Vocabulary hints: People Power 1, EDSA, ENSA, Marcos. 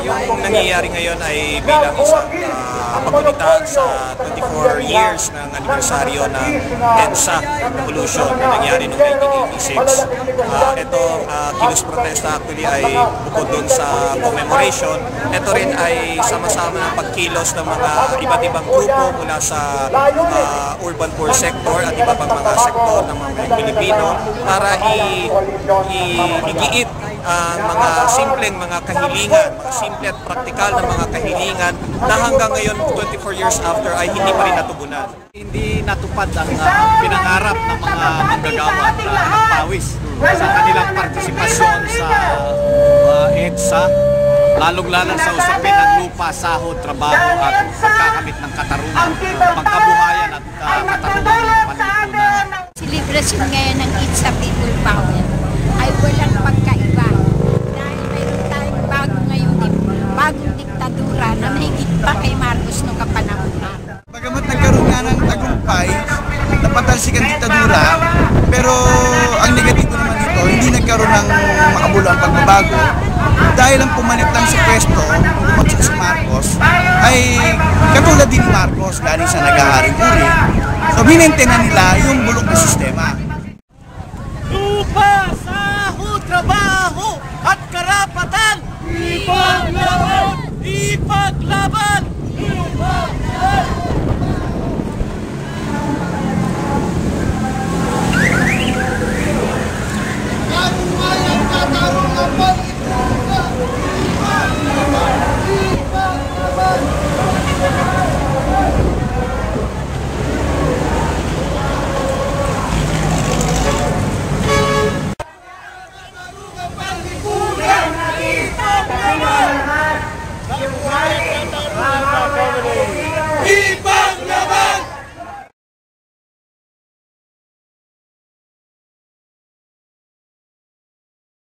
Yung nangyayari ngayon ay bilang isang pagunitan sa 24 years ng anibersaryo ng ENSA pollution na nangyari noong 1986. Itong kilos protesta actually ay bukod dun sa commemoration. Ito rin ay sama-sama ng pagkilos ng mga iba't ibang grupo mula sa urban poor sector at iba pang mga sektor ng mga Pilipino para igiit ang mga simpleng mga kahilingan, mga simple at praktikal na mga kahilingan na hanggang ngayon 24 years after ay hindi pa rin natugunan. Hindi natupad ang pinangarap ng mga manggagawa na nagpawis sa kanilang partisipasyon sa EDSA, lalong-lalo sa usapin ng lupa, sahod, trabaho at pagkakamit ng katarungan, pagkabuhayan at katarungan ng panlipunan. Celebration ngayon ng EDSA People Power ay walang pagkaiba. Na mahigit pa kay Marcos noong kapanahon na. Bagamat nagkaroon nga ng tagumpay, napatalsikan diktadura, pero ang negatibo naman dito, hindi nagkaroon ng makabulang pagbabago. Dahil ang pumalitang sa pwesto, pumatsak si Marcos, ay katulad din ni Marcos, galing sa nag-ahari-uri. So, binente na nila yung bulok na sistema. Lupa, sahod, trabaho, at karapatan! Ipaglaban! Love